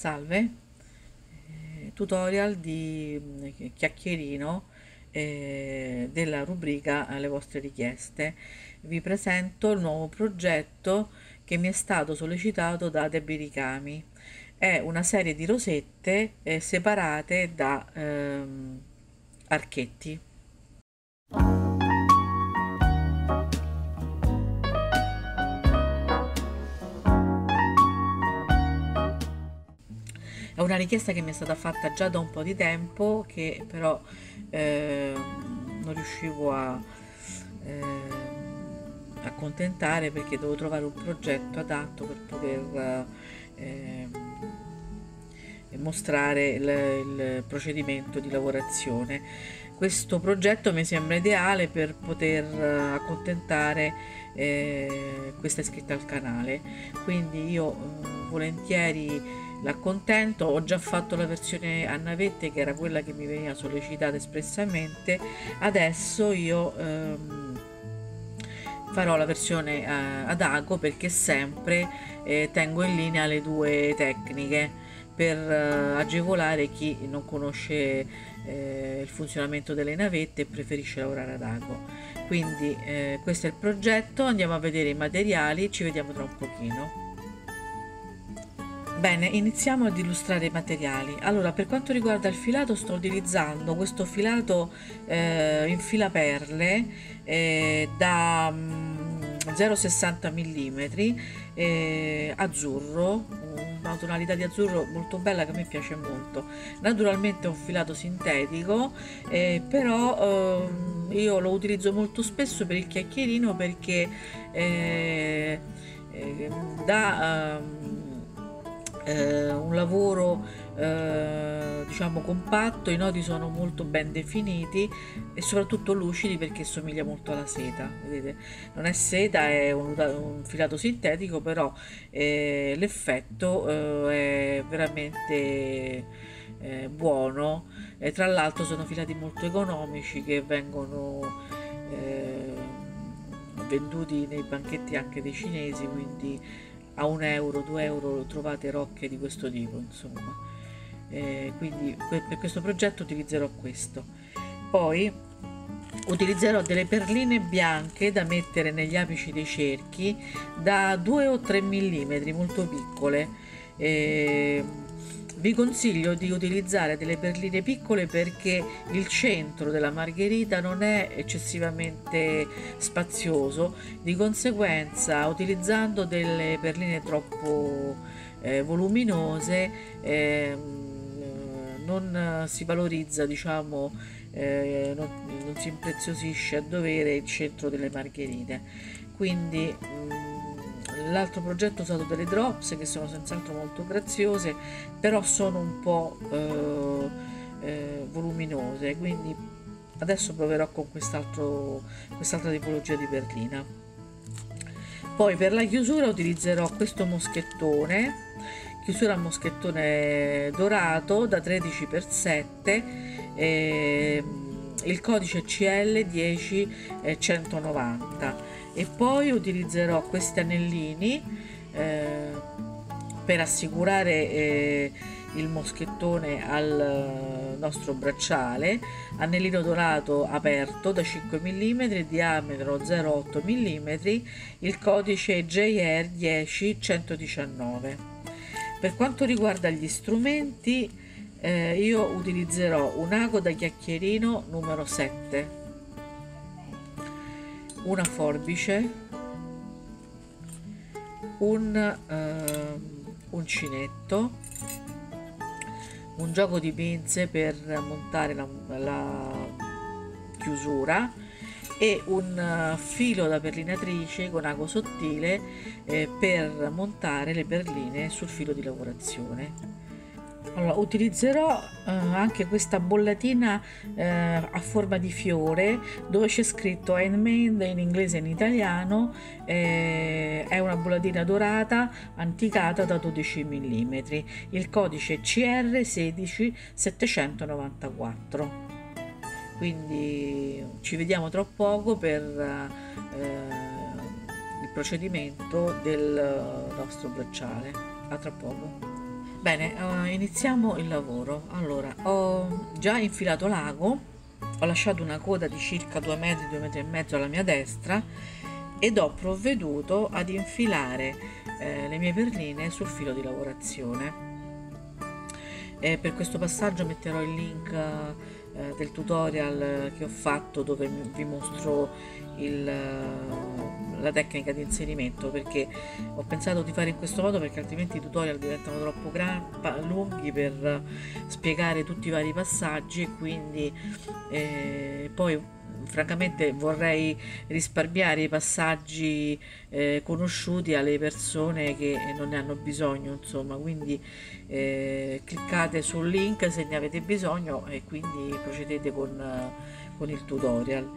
Salve, tutorial di chiacchierino della rubrica alle vostre richieste. Vi presento il nuovo progetto che mi è stato sollecitato da Debbie Ricami. È una serie di rosette separate da archetti. È una richiesta che mi è stata fatta già da un po' di tempo, che però non riuscivo a accontentare, perché devo trovare un progetto adatto per poter mostrare il procedimento di lavorazione. Questo progetto mi sembra ideale per poter accontentare questa iscritta al canale, quindi io volentieri l'accontento. Ho già fatto la versione a navette, che era quella che mi veniva sollecitata espressamente. Adesso io farò la versione ad ago, perché sempre tengo in linea le due tecniche per agevolare chi non conosce il funzionamento delle navette e preferisce lavorare ad ago. Quindi questo è il progetto, andiamo a vedere i materiali, ci vediamo tra un pochino. Bene, iniziamo ad illustrare i materiali. Allora, per quanto riguarda il filato, sto utilizzando questo filato in filaperle da 0,60 mm, azzurro, una tonalità di azzurro molto bella che mi piace molto. Naturalmente è un filato sintetico, però io lo utilizzo molto spesso per il chiacchierino, perché da un lavoro diciamo compatto, i nodi sono molto ben definiti e soprattutto lucidi, perché somiglia molto alla seta. Vedete, non è seta, è un filato sintetico, però l'effetto è veramente buono. Tra l'altro sono filati molto economici, che vengono venduti nei banchetti anche dei cinesi, quindi a 1 euro, 2 euro trovate rocche di questo tipo, insomma. Quindi per questo progetto utilizzerò questo. Poi utilizzerò delle perline bianche da mettere negli apici dei cerchi da 2 o 3 mm, molto piccole. Vi consiglio di utilizzare delle perline piccole, perché il centro della margherita non è eccessivamente spazioso, di conseguenza utilizzando delle perline troppo voluminose non si valorizza, diciamo, non si impreziosisce a dovere il centro delle margherite. Quindi l'altro progetto ho usato delle drops, che sono senz'altro molto graziose, però sono un po' voluminose, quindi adesso proverò con quest'altra tipologia di perlina. Poi per la chiusura utilizzerò questo moschettone, chiusura a moschettone dorato da 13x7, il codice CL10190, e poi utilizzerò questi anellini per assicurare il moschettone al nostro bracciale. Anellino dorato aperto da 5 mm, diametro 0,8 mm, il codice JR10119. Per quanto riguarda gli strumenti, io utilizzerò un ago da chiacchierino numero 7, una forbice, uncinetto, un gioco di pinze per montare la chiusura e un filo da perlinatrice con ago sottile per montare le perline sul filo di lavorazione. Allora, utilizzerò anche questa bollatina a forma di fiore, dove c'è scritto handmade in inglese e in italiano. È una bollatina dorata anticata da 12 mm, il codice CR16794. Quindi ci vediamo tra poco per il procedimento del nostro bracciale. A tra poco. Bene, iniziamo il lavoro. Allora, ho già infilato l'ago, ho lasciato una coda di circa 2 metri, 2 metri e mezzo alla mia destra ed ho provveduto ad infilare le mie perline sul filo di lavorazione. Per questo passaggio metterò il link del tutorial che ho fatto, dove vi mostro la tecnica di inserimento, perché ho pensato di fare in questo modo, perché altrimenti i tutorial diventano troppo lunghi per spiegare tutti i vari passaggi, e quindi poi francamente vorrei risparmiare i passaggi conosciuti alle persone che non ne hanno bisogno, insomma. Quindi cliccate sul link se ne avete bisogno e quindi procedete con il tutorial.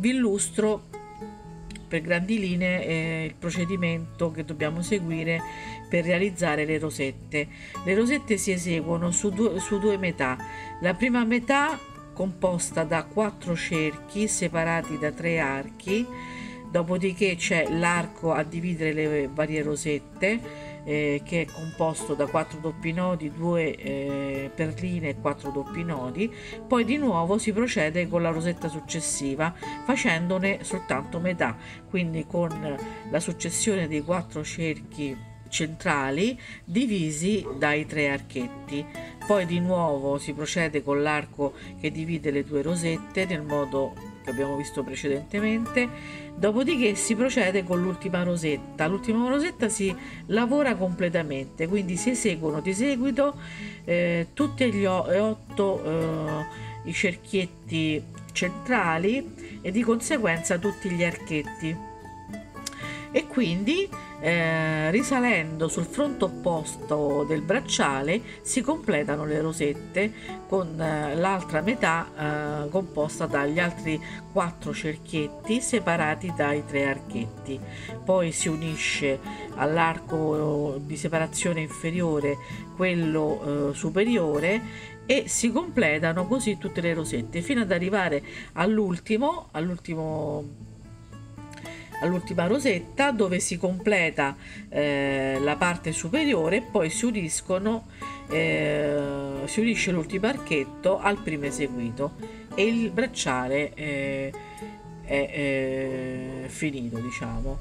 Vi illustro per grandi linee il procedimento che dobbiamo seguire per realizzare le rosette. Le rosette si eseguono su due metà. La prima metà composta da 4 cerchi separati da 3 archi, dopodiché c'è l'arco a dividere le varie rosette che è composto da 4 doppi nodi, 2 perline e 4 doppi nodi. Poi di nuovo si procede con la rosetta successiva facendone soltanto metà, quindi con la successione dei 4 cerchi centrali divisi dai 3 archetti. Poi di nuovo si procede con l'arco che divide le 2 rosette nel modo che abbiamo visto precedentemente, dopodiché si procede con l'ultima rosetta. L'ultima rosetta si lavora completamente, quindi si eseguono di seguito tutti gli 8 i cerchietti centrali e di conseguenza tutti gli archetti. E quindi risalendo sul fronte opposto del bracciale si completano le rosette con l'altra metà composta dagli altri 4 cerchietti separati dai 3 archetti. Poi si unisce all'arco di separazione inferiore quello superiore e si completano così tutte le rosette fino ad arrivare all'ultima rosetta, dove si completa la parte superiore e poi si unisce l'ultimo archetto al primo eseguito e il bracciale è finito, diciamo.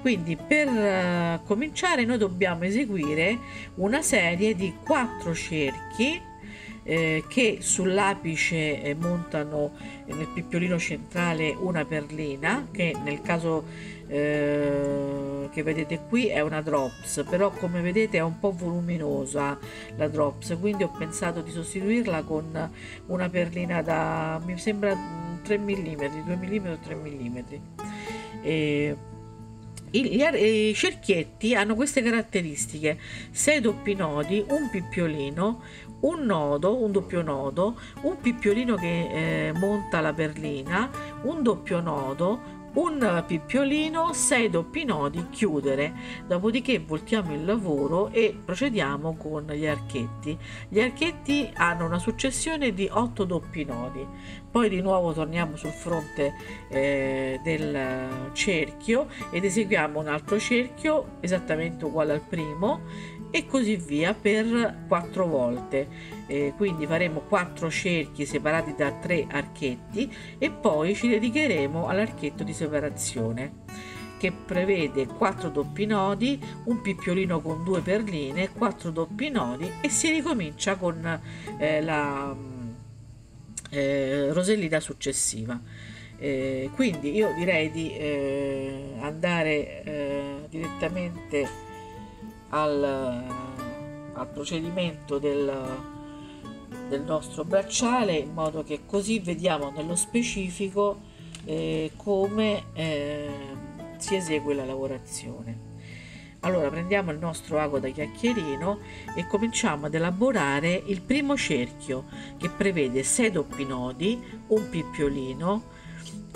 Quindi per cominciare noi dobbiamo eseguire una serie di 4 cerchi che sull'apice montano nel pippiolino centrale una perlina, che nel caso che vedete qui è una drops, però come vedete è un po' voluminosa la drops, quindi ho pensato di sostituirla con una perlina da, mi sembra, 3 mm, 2 mm o 3 mm. I cerchietti hanno queste caratteristiche: 6 doppi nodi, un pippiolino, un nodo, un doppio nodo, un pippiolino che monta la perlina, un doppio nodo, un pippiolino, 6 doppi nodi, chiudere. Dopodiché voltiamo il lavoro e procediamo con gli archetti. Gli archetti hanno una successione di 8 doppi nodi. Poi di nuovo torniamo sul fronte del cerchio ed eseguiamo un altro cerchio esattamente uguale al primo e così via per 4 volte. Quindi faremo 4 cerchi separati da 3 archetti e poi ci dedicheremo all'archetto di separazione, che prevede 4 doppi nodi, un pippiolino con 2 perline, 4 doppi nodi e si ricomincia con la rosellina successiva. Quindi io direi di andare direttamente al procedimento del nostro bracciale, in modo che così vediamo nello specifico come si esegue la lavorazione. Allora, prendiamo il nostro ago da chiacchierino e cominciamo ad elaborare il primo cerchio, che prevede 6 doppi nodi, un pippiolino,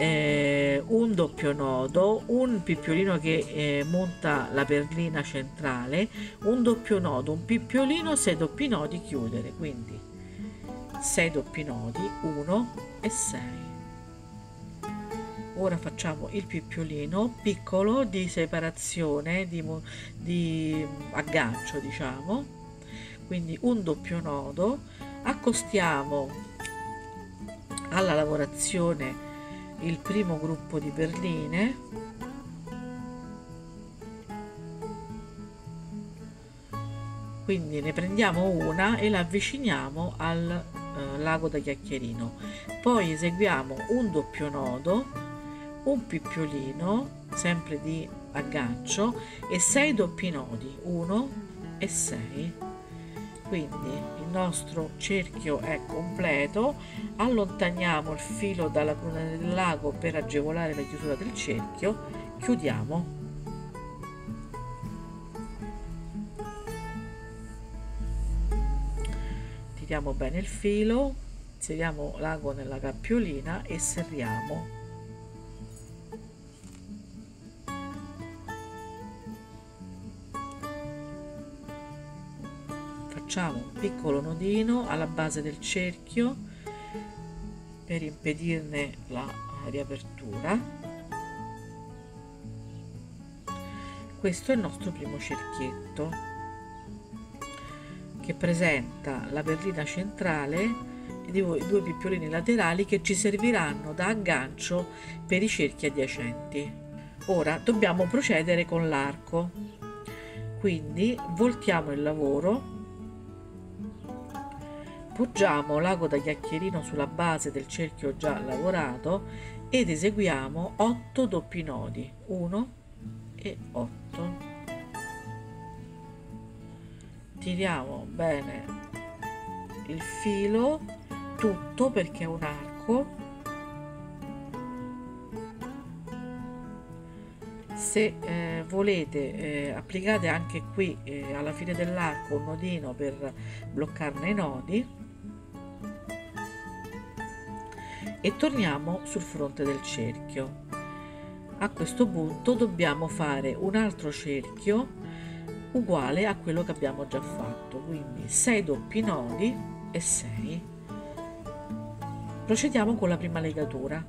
un doppio nodo, un pippiolino che monta la perlina centrale, un doppio nodo, un pippiolino, 6 doppi nodi, chiudere. Quindi 6 doppi nodi, 1 e 6, Ora facciamo il pippiolino piccolo di separazione, di aggancio, diciamo, quindi un doppio nodo. Accostiamo alla lavorazione il primo gruppo di perline, quindi ne prendiamo una e la avviciniamo al lago da chiacchierino, poi eseguiamo un doppio nodo, un pippiolino sempre di aggancio e 6 doppi nodi, 1 e 6. Quindi il nostro cerchio è completo. Allontaniamo il filo dalla cruna del lago per agevolare la chiusura del cerchio, chiudiamo. Tiriamo bene il filo, inseriamo l'ago nella cappiolina e serriamo. Facciamo un piccolo nodino alla base del cerchio per impedirne la riapertura. Questo è il nostro primo cerchietto che presenta la perlina centrale e i 2 pippiolini laterali che ci serviranno da aggancio per i cerchi adiacenti. Ora dobbiamo procedere con l'arco, quindi voltiamo il lavoro. Poggiamo l'ago da chiacchierino sulla base del cerchio già lavorato ed eseguiamo 8 doppi nodi, 1 e 8. Tiriamo bene il filo tutto perché è un arco. Se volete applicate anche qui alla fine dell'arco un nodino per bloccarne i nodi. E torniamo sul fronte del cerchio. A questo punto dobbiamo fare un altro cerchio uguale a quello che abbiamo già fatto, quindi 6 doppi nodi e 6. Procediamo con la prima legatura,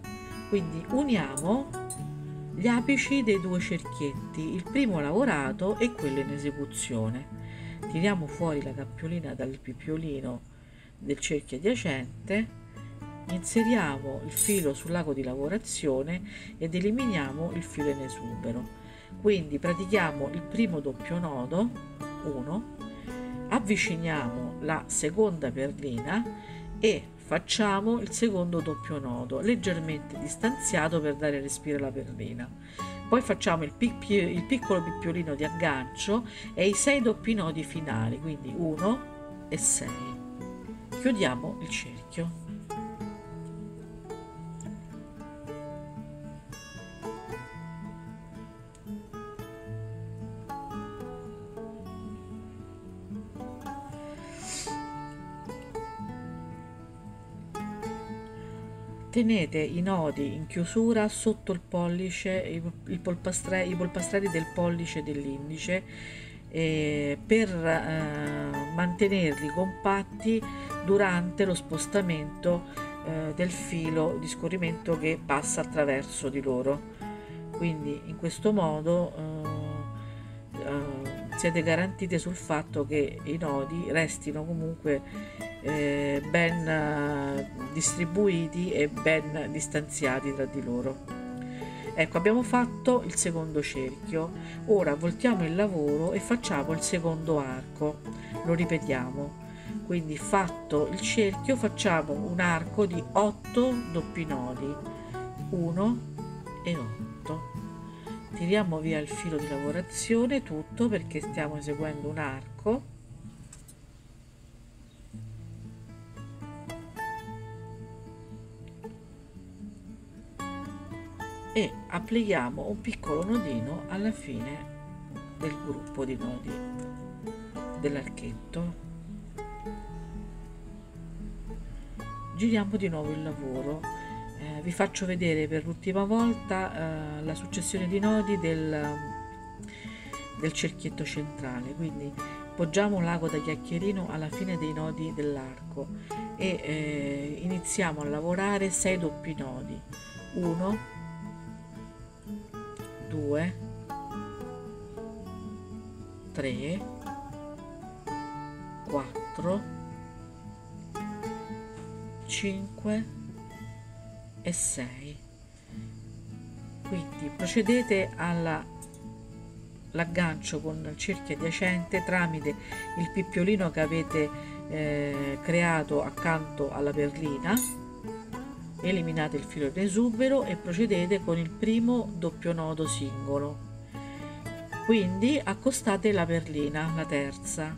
quindi uniamo gli apici dei 2 cerchietti, il primo lavorato e quello in esecuzione. Tiriamo fuori la cappiolina dal pippiolino del cerchio adiacente. Inseriamo il filo sull'ago di lavorazione ed eliminiamo il filo in esubero, quindi pratichiamo il primo doppio nodo, 1, avviciniamo la seconda perlina e facciamo il secondo doppio nodo leggermente distanziato per dare respiro alla perlina, poi facciamo il piccolo pippiolino di aggancio e i 6 doppi nodi finali, quindi 1 e 6. Chiudiamo il cerchio. Tenete i nodi in chiusura sotto il pollice, i polpastrelli del pollice e dell'indice per mantenerli compatti durante lo spostamento del filo di scorrimento che passa attraverso di loro. Quindi in questo modo siete garantite sul fatto che i nodi restino comunque ben distribuiti e ben distanziati tra di loro. Ecco, abbiamo fatto il secondo cerchio. Ora voltiamo il lavoro e facciamo il secondo arco, lo ripetiamo. Quindi fatto il cerchio facciamo un arco di 8 doppi nodi, 1 e 8. Tiriamo via il filo di lavorazione tutto perché stiamo eseguendo un arco. E applichiamo un piccolo nodino alla fine del gruppo di nodi dell'archetto. Giriamo di nuovo il lavoro. Vi faccio vedere per l'ultima volta la successione di nodi del cerchietto centrale, quindi poggiamo l'ago da chiacchierino alla fine dei nodi dell'arco e iniziamo a lavorare 6 doppi nodi, 1 2, 3, 4, 5 e 6. Quindi procedete all'aggancio con il cerchio adiacente tramite il pippiolino che avete creato accanto alla perlina. Eliminate il filo di esubero e procedete con il primo doppio nodo singolo, quindi accostate la perlina, la terza,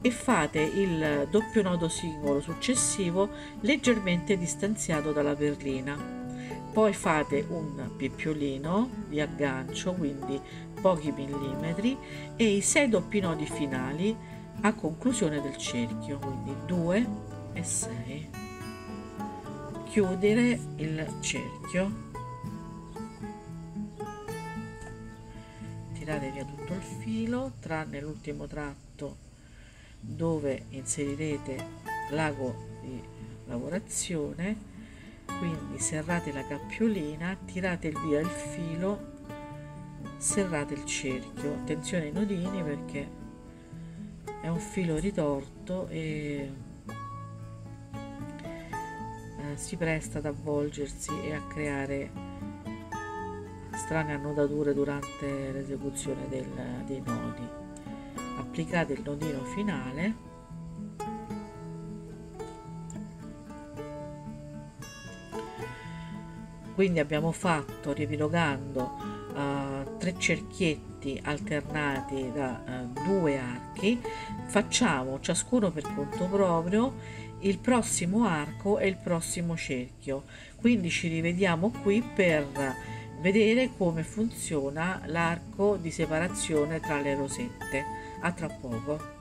e fate il doppio nodo singolo successivo leggermente distanziato dalla perlina. Poi fate un pippiolino di aggancio, quindi pochi millimetri, e i 6 doppi nodi finali a conclusione del cerchio, quindi 2 e 6. Chiudere il cerchio, tirare via tutto il filo tranne l'ultimo tratto dove inserirete l'ago di lavorazione. Quindi serrate la cappiolina, tirate via il filo, serrate il cerchio. Attenzione ai nodini perché è un filo ritorto e si presta ad avvolgersi e a creare strane annodature durante l'esecuzione dei nodi. Applicate il nodino finale . Quindi abbiamo fatto, riepilogando, 3 cerchietti alternati da 2 archi. Facciamo ciascuno per conto proprio il prossimo arco e il prossimo cerchio. Quindi ci rivediamo qui per vedere come funziona l'arco di separazione tra le rosette. A tra poco.